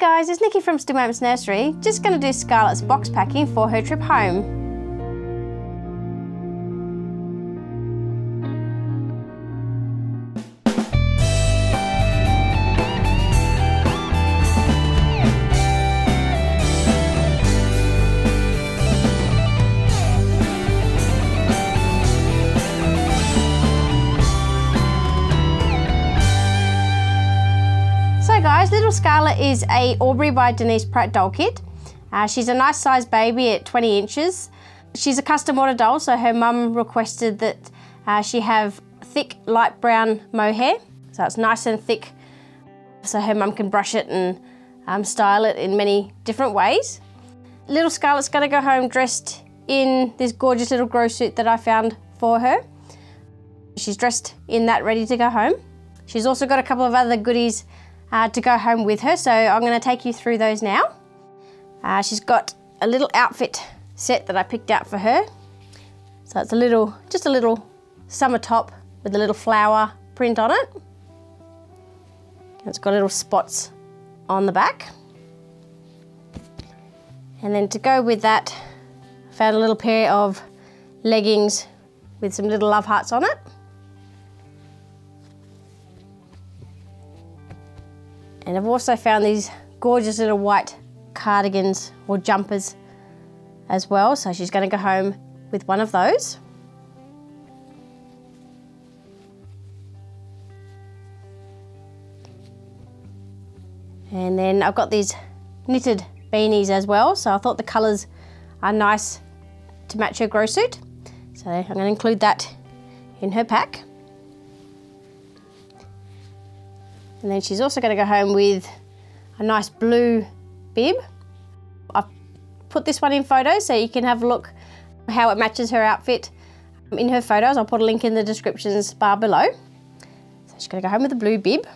guys, it's Nikki from Still Moments Nursery. Just going to do Scarlett's box packing for her trip home. Guys, little Scarlett is a Aubrey by Denise Pratt doll kit. She's a nice size baby at 20 inches. She's a custom order doll, so her mum requested that she have thick light brown mohair, so it's nice and thick, so her mum can brush it and style it in many different ways. Little Scarlett's going to go home dressed in this gorgeous little grow suit that I found for her. She's dressed in that, ready to go home. She's also got a couple of other goodies to go home with her, so I'm going to take you through those now. She's got a little outfit set that I picked out for her. So it's just a little summer top with a little flower print on it. And it's got little spots on the back. And then to go with that, I found a little pair of leggings with some little love hearts on it. And I've also found these gorgeous little white cardigans or jumpers as well, so she's going to go home with one of those. And then I've got these knitted beanies as well, so I thought the colours are nice to match her grow suit. So I'm going to include that in her pack. And then she's also going to go home with a nice blue bib. I've put this one in photos so you can have a look how it matches her outfit in her photos. I'll put a link in the descriptions bar below. So she's going to go home with a blue bib.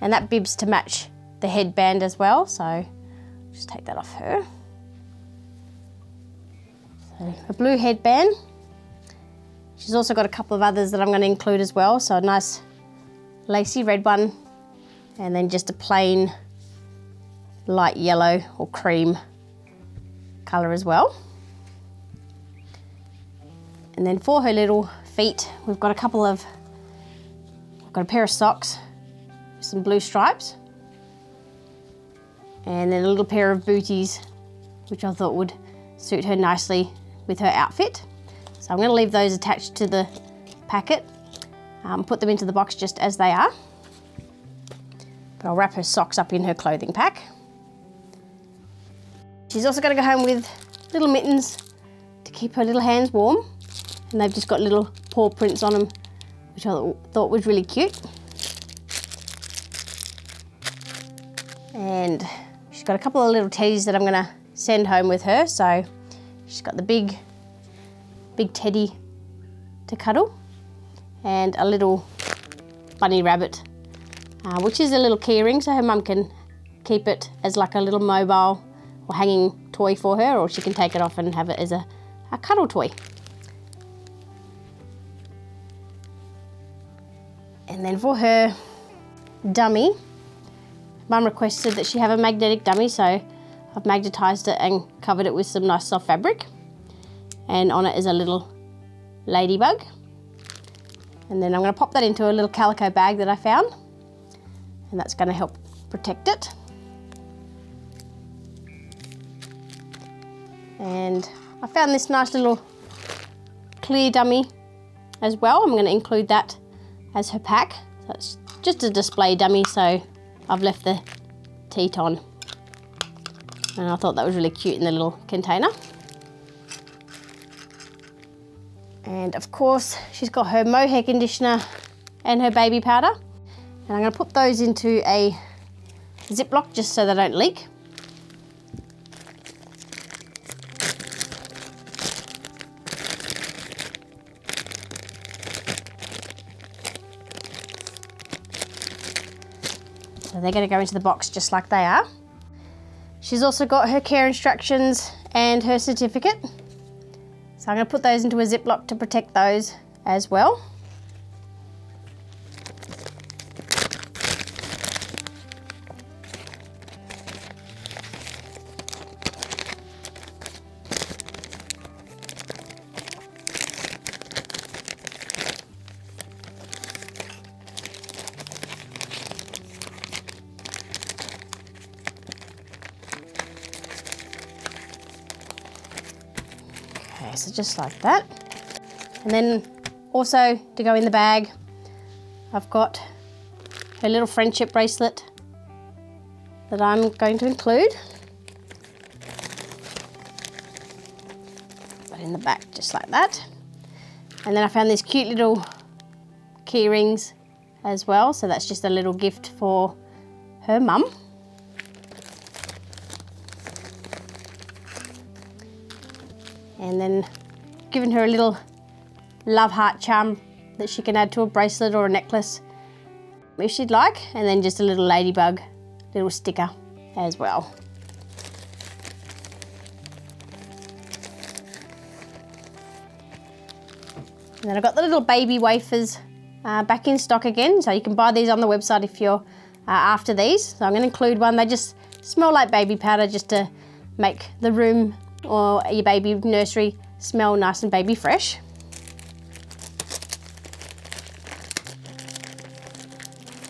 And that bib's to match the headband as well, so just take that off her. So a blue headband. She's also got a couple of others that I'm going to include as well, so a nice lacy red one, and then just a plain light yellow or cream colour as well. And then for her little feet, we've got a pair of socks with some blue stripes, and then a little pair of booties, which I thought would suit her nicely with her outfit. So I'm going to leave those attached to the packet. Put them into the box just as they are. But I'll wrap her socks up in her clothing pack. She's also going to go home with little mittens to keep her little hands warm. And they've just got little paw prints on them, which I thought was really cute. And she's got a couple of little teddies that I'm going to send home with her. So she's got the big teddy to cuddle, and a little bunny rabbit, which is a little keyring, so her mum can keep it as like a little mobile or hanging toy for her, or she can take it off and have it as a cuddle toy. And then for her dummy, mum requested that she have a magnetic dummy, so I've magnetised it and covered it with some nice soft fabric. And on it is a little ladybug. And then I'm going to pop that into a little calico bag that I found, and that's going to help protect it. And I found this nice little clear dummy as well. I'm going to include that as her pack. So it's just a display dummy, so I've left the teat on. And I thought that was really cute in the little container. And of course, she's got her mohair conditioner and her baby powder. And I'm going to put those into a Ziploc just so they don't leak. So they're going to go into the box just like they are. She's also got her care instructions and her certificate. So I'm going to put those into a Ziploc to protect those as well. so just like that. And then also to go in the bag, I've got her little friendship bracelet that I'm going to include. Put in the back just like that. And then I found these cute little key rings as well, so that's just a little gift for her mum. And then giving her a little love heart charm that she can add to a bracelet or a necklace if she'd like, and then just a little ladybug, little sticker as well. And then I've got the little baby wafers back in stock again, so you can buy these on the website if you're after these. So I'm going to include one. They just smell like baby powder just to make the room or your baby nursery smell nice and baby fresh.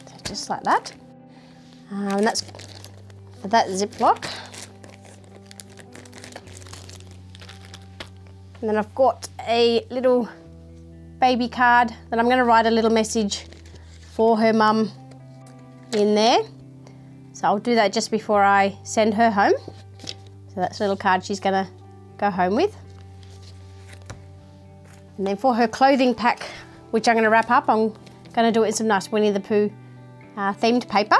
So just like that. And that's for that Ziploc. And then I've got a little baby card that I'm going to write a little message for her mum in there. So I'll do that just before I send her home. So that's a little card she's going to go home with. And then for her clothing pack, which I'm going to wrap up, I'm going to do it in some nice Winnie the Pooh themed paper.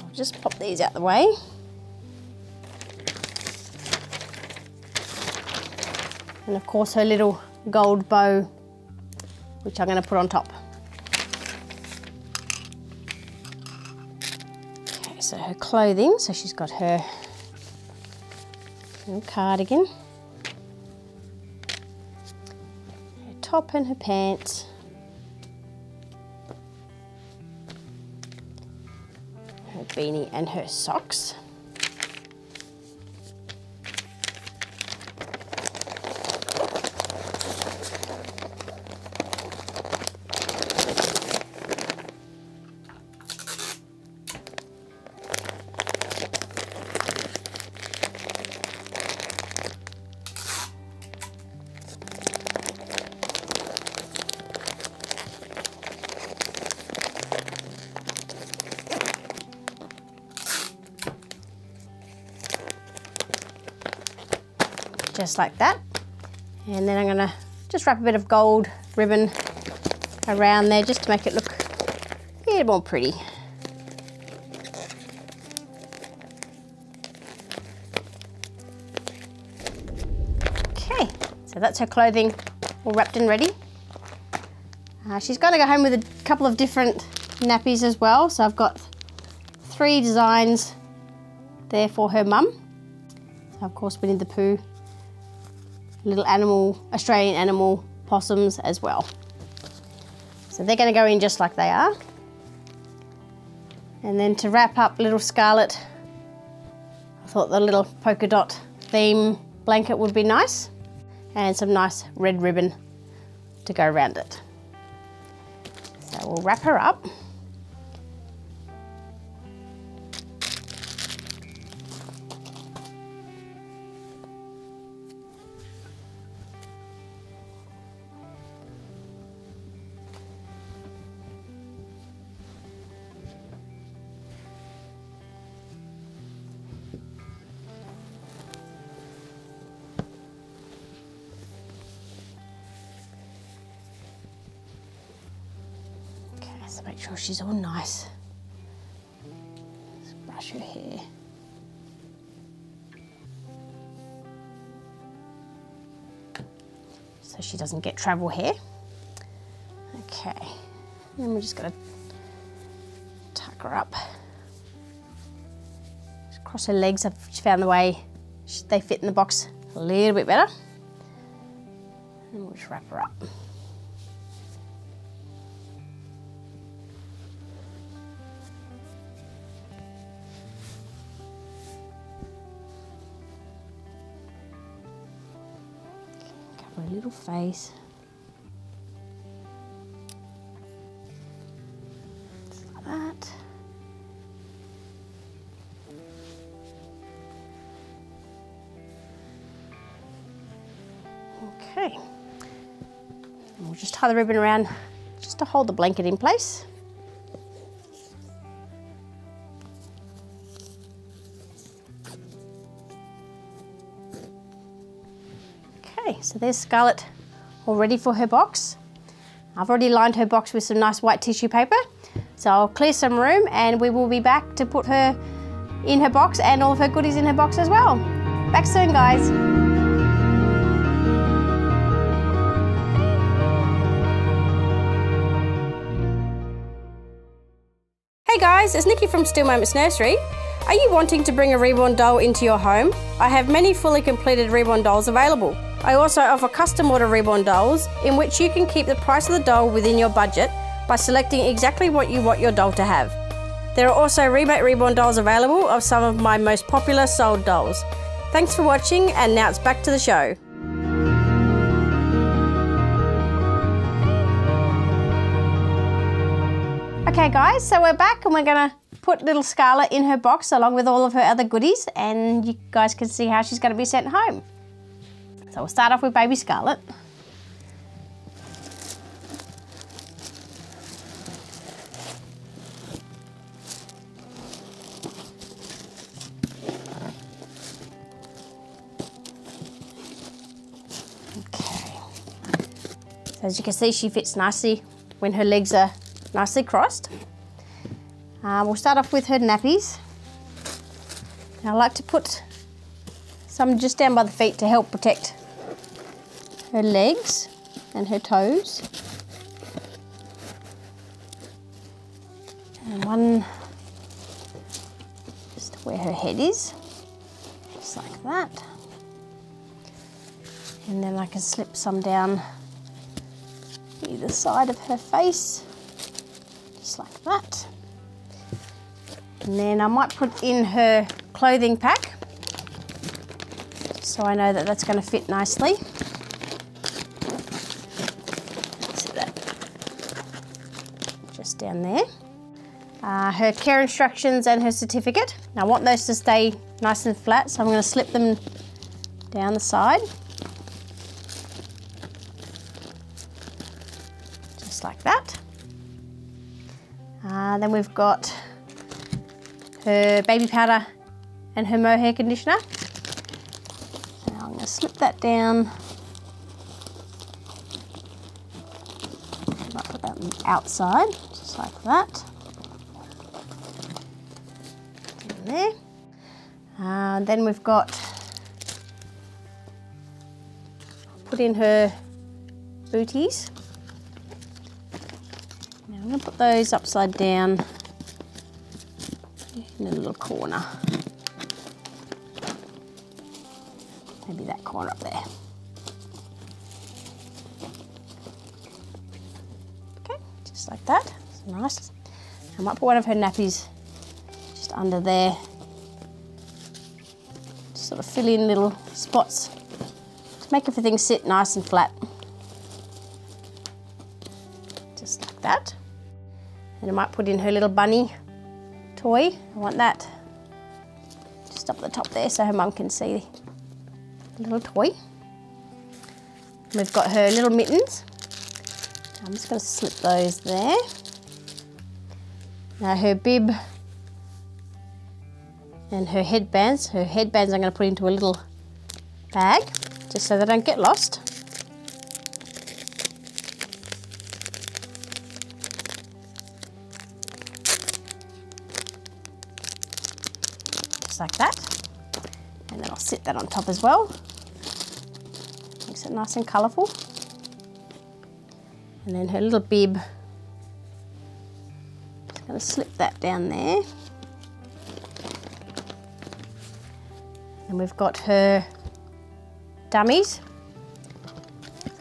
I'll just pop these out the way. And of course her little gold bow, which I'm going to put on top. Okay, so her clothing, so she's got her little cardigan, her top and her pants, her beanie and her socks. Just like that. And then I'm gonna just wrap a bit of gold ribbon around there just to make it look a bit more pretty. Okay, so that's her clothing all wrapped and ready. She's gonna go home with a couple of different nappies as well. So I've got 3 designs there for her mum. So of course Winnie the Pooh, little animal, Australian animal possums as well. So they're going to go in just like they are. And then to wrap up little Scarlett, I thought the little polka dot theme blanket would be nice, and some nice red ribbon to go around it. So we'll wrap her up. So make sure she's all nice. Just brush her hair. So she doesn't get travel hair. Okay, and then we're just gonna tuck her up. Just cross her legs. I've found the way they fit in the box a little bit better. And we'll just wrap her up. Her little face. Just like that. through. And we'll just tie the ribbon around just to hold the blanket in place. Okay, so there's Scarlett all ready for her box. I've already lined her box with some nice white tissue paper. So I'll clear some room and we will be back to put her in her box and all of her goodies in her box as well. Back soon, guys. Hey guys, it's Nikki from Still Moments Nursery. Are you wanting to bring a reborn doll into your home? I have many fully completed reborn dolls available. I also offer custom order reborn dolls in which you can keep the price of the doll within your budget by selecting exactly what you want your doll to have. There are also remake reborn dolls available of some of my most popular sold dolls. Thanks for watching, and now it's back to the show. Okay guys, so we're back and we're gonna put little Scarlett in her box along with all of her other goodies, and you guys can see how she's gonna be sent home. So we'll start off with baby Scarlett. As you can see, she fits nicely when her legs are nicely crossed. We'll start off with her nappies. And I like to put some just down by the feet to help protect her legs and her toes. And one just where her head is, just like that. And then I can slip some down either side of her face, just like that. And then I might put in her clothing pack, so I know that that's going to fit nicely. See that? Just down there. Her care instructions and her certificate. Now I want those to stay nice and flat, so I'm going to slip them down the side. Like that. Then we've got her baby powder and her mohair conditioner. Now I'm going to slip that down. I might put that on the outside, just like that. Down there. Then we've got, put in her booties. I'm going to put those upside down in a little corner. Maybe that corner up there. Okay, just like that. It's nice. I might put one of her nappies just under there. Just sort of fill in little spots to make everything sit nice and flat. Just like that. And I might put in her little bunny toy. I want that just up the top there so her mum can see the little toy. And we've got her little mittens. I'm just going to slip those there. Now her bib and her headbands. Her headbands I'm going to put into a little bag just so they don't get lost. Like that, and then I'll sit that on top as well. Makes it nice and colourful. And then her little bib, just going to slip that down there. And we've got her dummies.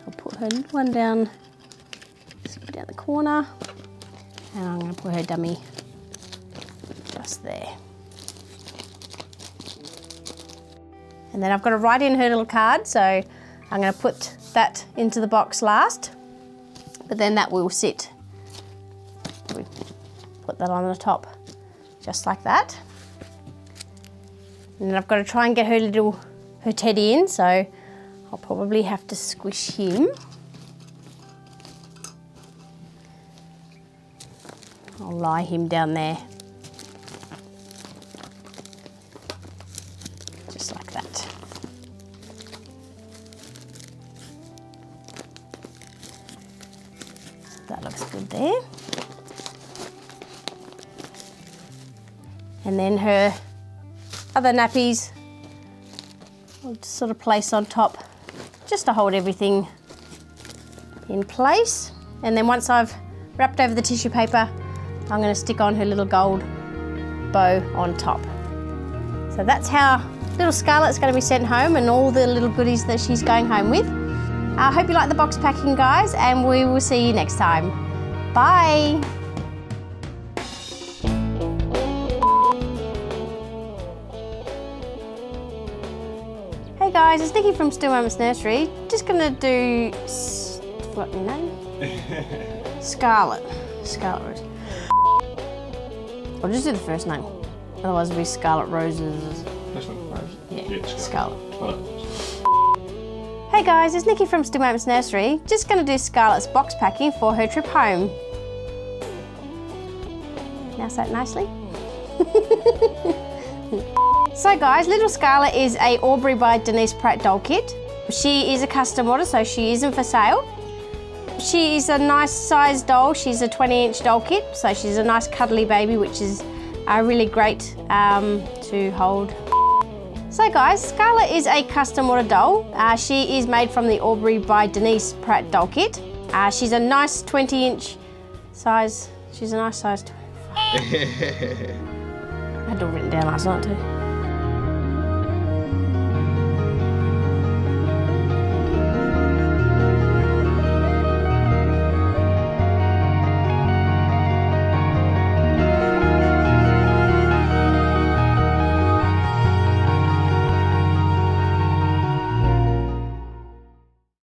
I'll put her little one down, slip it down the corner, and I'm going to put her dummy just there. And then I've got to write in her little card, so I'm going to put that into the box last, but then that will sit. We put that on the top, just like that. And then I've got to try and get her teddy in, so I'll I'll probably have to squish him. I'll lie him down there. Just like that. That looks good there. And then her other nappies I'll just sort of place on top just to hold everything in place. And then once I've wrapped over the tissue paper, I'm going to stick on her little gold bow on top. So that's how little Scarlett's going to be sent home and all the little goodies that she's going home with. I hope you like the box packing, guys, and we will see you next time. Bye! Hey guys, it's Nikki from Still Moments Nursery. Just going to do... What's your name? Scarlett. Scarlett Rose. I'll just do the first name. Otherwise it'll be Scarlett Rose's. That's not Rose. Yeah, Scarlett. Well. Hey guys, it's Nikki from Still Moments Nursery. Just going to do Scarlett's box packing for her trip home. Now say it nicely. So guys, little Scarlett is a Aubrey by Denise Pratt doll kit. She is a custom order, so she isn't for sale. She is a nice size doll. She's a 20-inch doll kit, so she's a nice cuddly baby, which is really great to hold. So guys, Scarlett is a custom order doll. She is made from the Aubrey by Denise Pratt doll kit. She's a nice 20-inch size. She's a nice size. I had it all written down last night too.